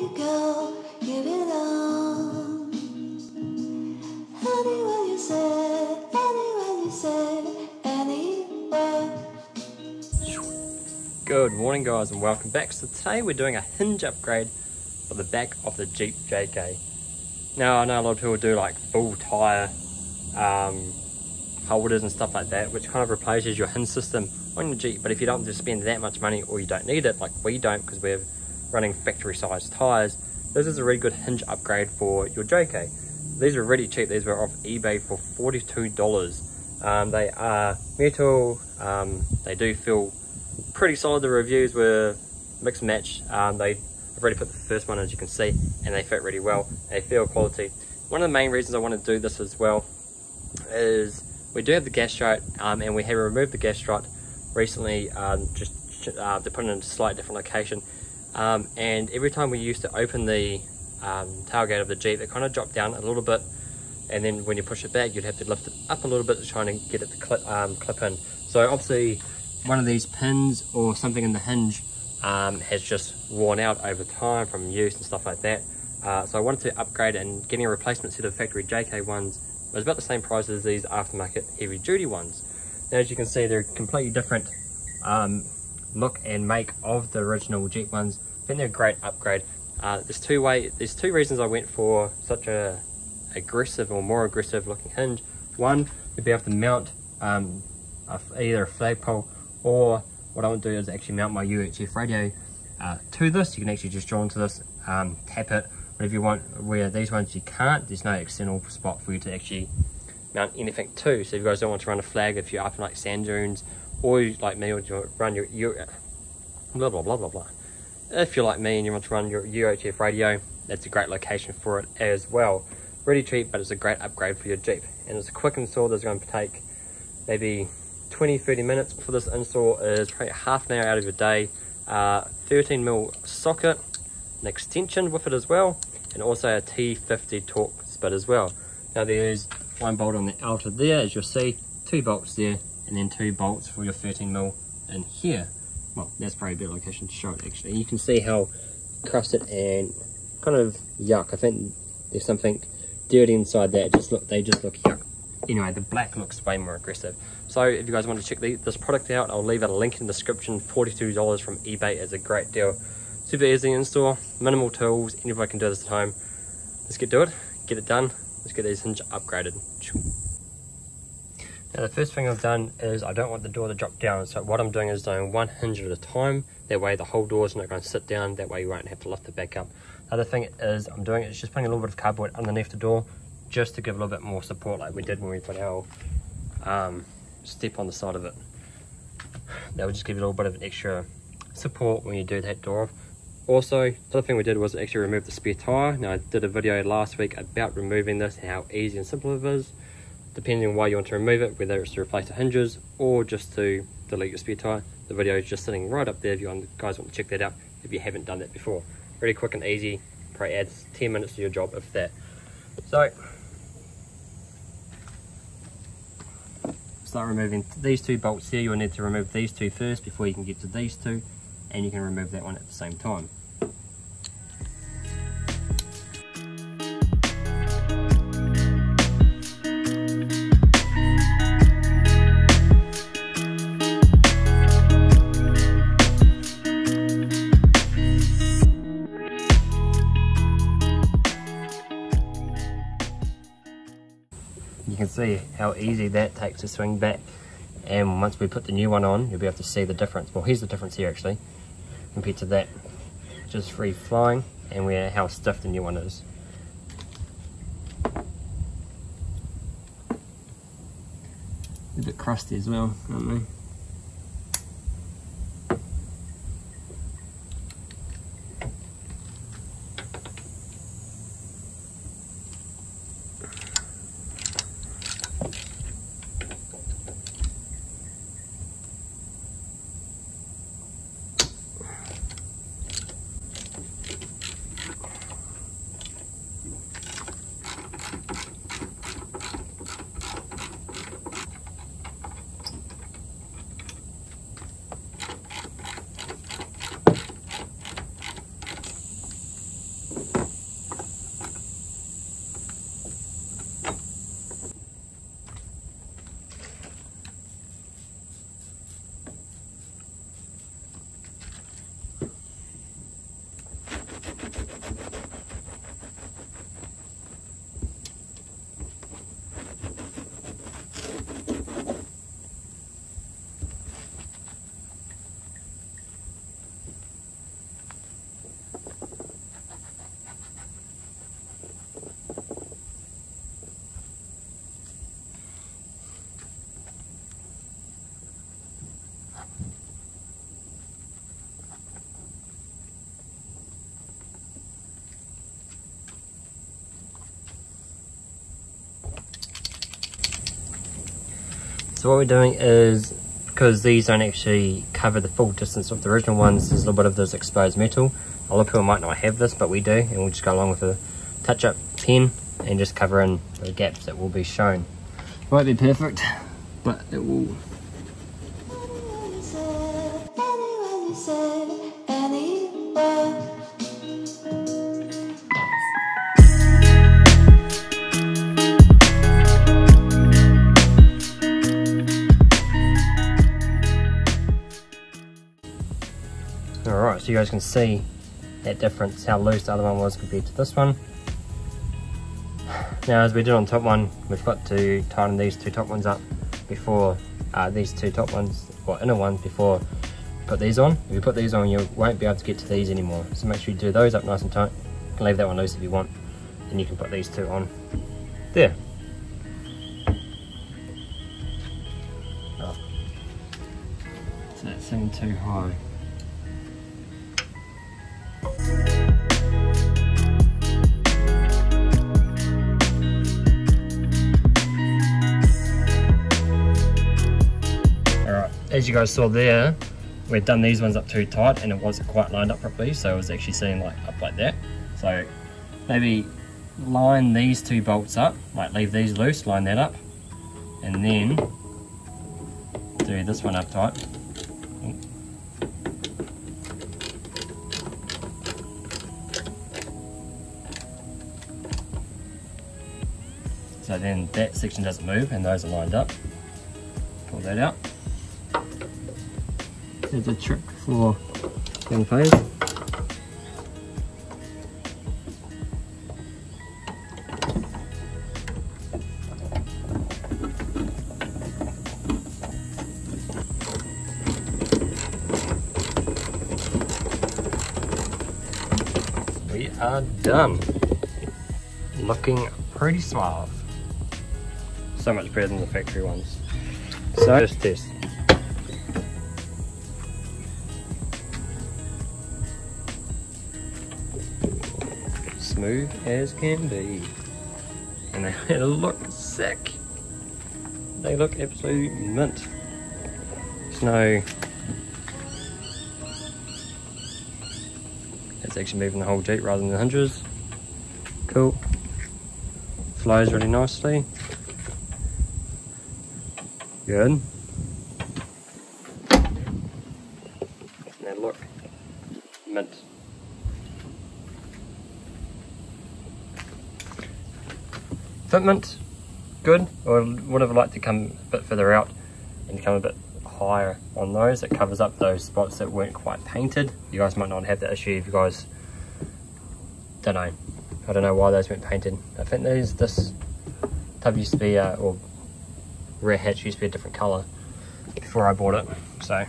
you go, you belong. Anywhere you say, anywhere you say, anywhere. Good morning guys and welcome back. So today we're doing a hinge upgrade for the back of the Jeep JK. Now I know a lot of people do like full tyre holders and stuff like that, which kind of replaces your hinge system on your Jeep, but if you don't just spend that much money or you don't need it, like we don't because we're running factory sized tires, this is a really good hinge upgrade for your JK. These are really cheap. These were off eBay for $42. They are metal. They do feel pretty solid. The reviews were mixed and match. I've already put the first one, as you can see, and they fit really well. They feel quality. One of the main reasons I want to do this as well is we do have the gas strut, and we have removed the gas strut recently, to put it in a slight different location. And every time we used to open the tailgate of the Jeep, it kind of dropped down a little bit, and then when you push it back, you'd have to lift it up a little bit to try and get it to clip in. So obviously one of these pins or something in the hinge has just worn out over time from use and stuff like that. So I wanted to upgrade, and getting a replacement set of factory JK ones was about the same price as these aftermarket heavy duty ones. Now, as you can see, they're completely different look and make of the original Jeep ones. I think they're a great upgrade. There's two reasons I went for such a aggressive or more aggressive looking hinge. One, you'd be able to mount either a flagpole, or what I want to do is actually mount my UHF radio to this. You can actually just draw into this, tap it, whatever you want. Where these ones you can't, there's no external spot for you to actually mount anything to. So if you guys don't want to run a flag, if you're up in like sand dunes, or like me, or you run your blah blah blah blah blah. If you're like me and you want to run your UHF radio, that's a great location for it as well. Really cheap, but it's a great upgrade for your Jeep. And it's a quick install that's going to take maybe 20-30 minutes. For this install is probably half an hour out of your day. 13mm socket, an extension with it as well, and also a T50 torque spit as well. Now there's one bolt on the outer there, as you'll see, two bolts there, and then two bolts for your 13mm in here. Well, that's probably a better location to show it actually. You can see how crusted and kind of yuck. I think there's something dirty inside there. They just look yuck. Anyway, the black looks way more aggressive. So if you guys want to check this product out, I'll leave a link in the description. $42 from eBay is a great deal. Super easy install, minimal tools. Anybody can do this at home. Let's get to it, get it done. Let's get these hinges upgraded. Now the first thing I've done is I don't want the door to drop down, so what I'm doing is doing one hinge at a time. That way the whole door's not going to sit down, that way you won't have to lift it back up. The other thing is I'm doing is just putting a little bit of cardboard underneath the door just to give a little bit more support, like we did when we put our step on the side of it. That will just give you a little bit of extra support when you do that door off. Also, the other thing we did was actually remove the spare tire. Now I did a video last week about removing this and how easy and simple it is. Depending on why you want to remove it, whether it's to replace the hinges or just to delete your spare tire, the video is just sitting right up there if you guys want to check that out if you haven't done that before. Really quick and easy, probably adds 10 minutes to your job if that. So, start removing these two bolts here. You'll need to remove these two first before you can get to these two, and you can remove that one at the same time. You can see how easy that takes to swing back, and once we put the new one on, you'll be able to see the difference. Well, here's the difference here actually compared to that, just free flying, and where how stiff the new one is. A bit crusty as well, aren't they? So what we're doing is, because these don't actually cover the full distance of the original ones, there's a little bit of this exposed metal. A lot of people might not have this, but we do, and we'll just go along with a touch-up pen and just cover in the gaps that will be shown. It won't be perfect, but it will. Alright, so you guys can see that difference, how loose the other one was compared to this one. Now, as we did on the top one, we've got to tighten these two top ones up before these two top ones, or inner ones, before you put these on. If you put these on, you won't be able to get to these anymore, so make sure you do those up nice and tight. You can leave that one loose if you want, and you can put these two on there. Oh. So that's sitting too high. As you guys saw there, we've done these ones up too tight and it wasn't quite lined up properly, so it was actually sitting like up like that. So maybe line these two bolts up, like leave these loose, line that up, and then do this one up tight. So then that section doesn't move and those are lined up. Pull that out. There's a trick for young players. We are done. Looking pretty suave. So much better than the factory ones. So just test. Smooth as can be, and they look sick. They look absolute mint. There's no, that's actually moving the whole Jeep rather than the hinges. Cool, flows really nicely. Good. They look mint. Fitment, good, or would have liked to come a bit further out and come a bit higher on those. It covers up those spots that weren't quite painted. You guys might not have that issue if you guys, don't know. I don't know why those weren't painted. I think these, this tub used to be, or rear hatch used to be a different colour before I bought it. So,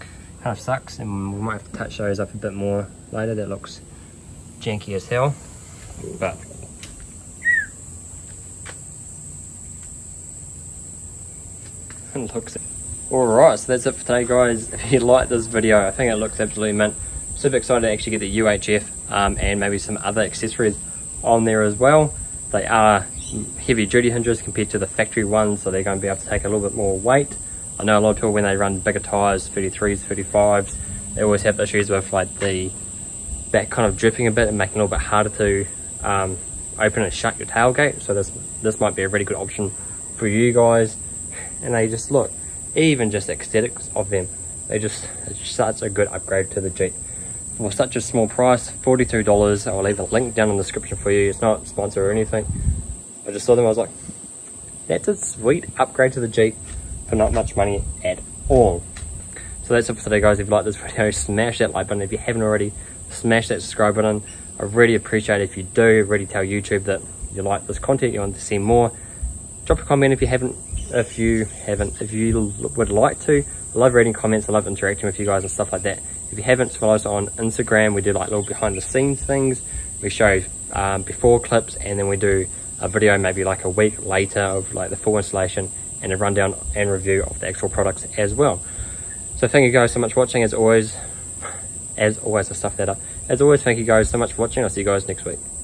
kind of sucks, and we might have to touch those up a bit more later. That looks janky as hell, but looks. Alright, so that's it for today, guys. If you like this video, I think it looks absolutely mint. Super excited to actually get the UHF and maybe some other accessories on there as well. They are heavy duty hinges compared to the factory ones, so they're going to be able to take a little bit more weight. I know a lot of people when they run bigger tyres, 33s, 35s, they always have issues with like the back kind of dripping a bit and making it a little bit harder to open and shut your tailgate. So this might be a really good option for you guys. And they just look, even just aesthetics of them, they just, it's such a good upgrade to the Jeep for such a small price. $42. I'll leave a link down in the description for you. It's not sponsored or anything. I just saw them, I was like, that's a sweet upgrade to the Jeep for not much money at all. So that's it for today, guys. If you like this video, smash that like button. If you haven't already, smash that subscribe button. I really appreciate it if you do. Really tell YouTube that you like this content, you want to see more. Drop a comment if you haven't. If you would like to. I love reading comments, I love interacting with you guys and stuff like that. If you haven't, follow us on Instagram. We do like little behind the scenes things. We show before clips, and then we do a video maybe like a week later of like the full installation and a rundown and review of the actual products as well. So thank you guys so much for watching. As always, I stuff that up. As always, thank you guys so much for watching. I'll see you guys next week.